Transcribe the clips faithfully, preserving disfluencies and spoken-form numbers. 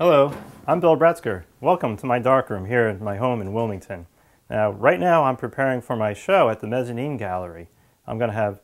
Hello, I'm Bill Bretzger. Welcome to my darkroom here at my home in Wilmington. Now, right now I'm preparing for my show at the Mezzanine Gallery. I'm going to have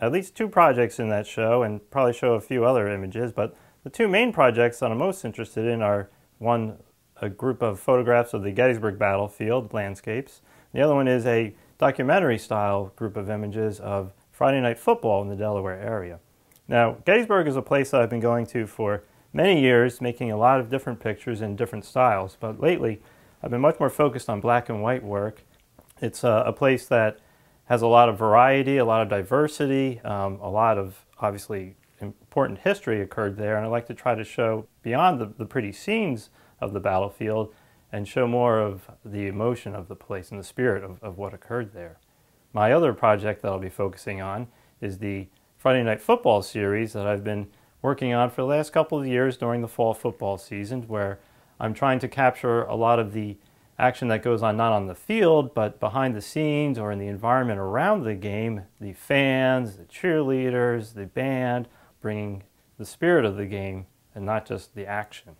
at least two projects in that show and probably show a few other images, but the two main projects that I'm most interested in are one, a group of photographs of the Gettysburg battlefield landscapes. The other one is a documentary-style group of images of Friday night football in the Delaware area. Now, Gettysburg is a place that I've been going to for many years, making a lot of different pictures in different styles, but lately I've been much more focused on black and white work. It's a, a place that has a lot of variety, a lot of diversity, um, a lot of obviously important history occurred there, and I like to try to show beyond the, the pretty scenes of the battlefield and show more of the emotion of the place and the spirit of, of what occurred there. My other project that I'll be focusing on is the Friday Night Football series that I've been working on for the last couple of years during the fall football season, where I'm trying to capture a lot of the action that goes on not on the field but behind the scenes or in the environment around the game, the fans, the cheerleaders, the band, bringing the spirit of the game and not just the action.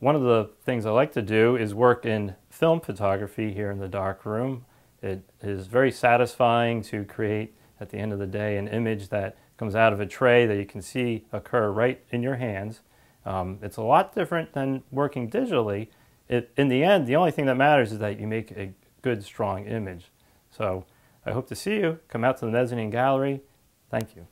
One of the things I like to do is work in film photography here in the darkroom. It is very satisfying to create, at the end of the day, an image that comes out of a tray that you can see occur right in your hands. Um, it's a lot different than working digitally. It, in the end, the only thing that matters is that you make a good, strong image. So I hope to see you. Come out to the Mezzanine Gallery. Thank you.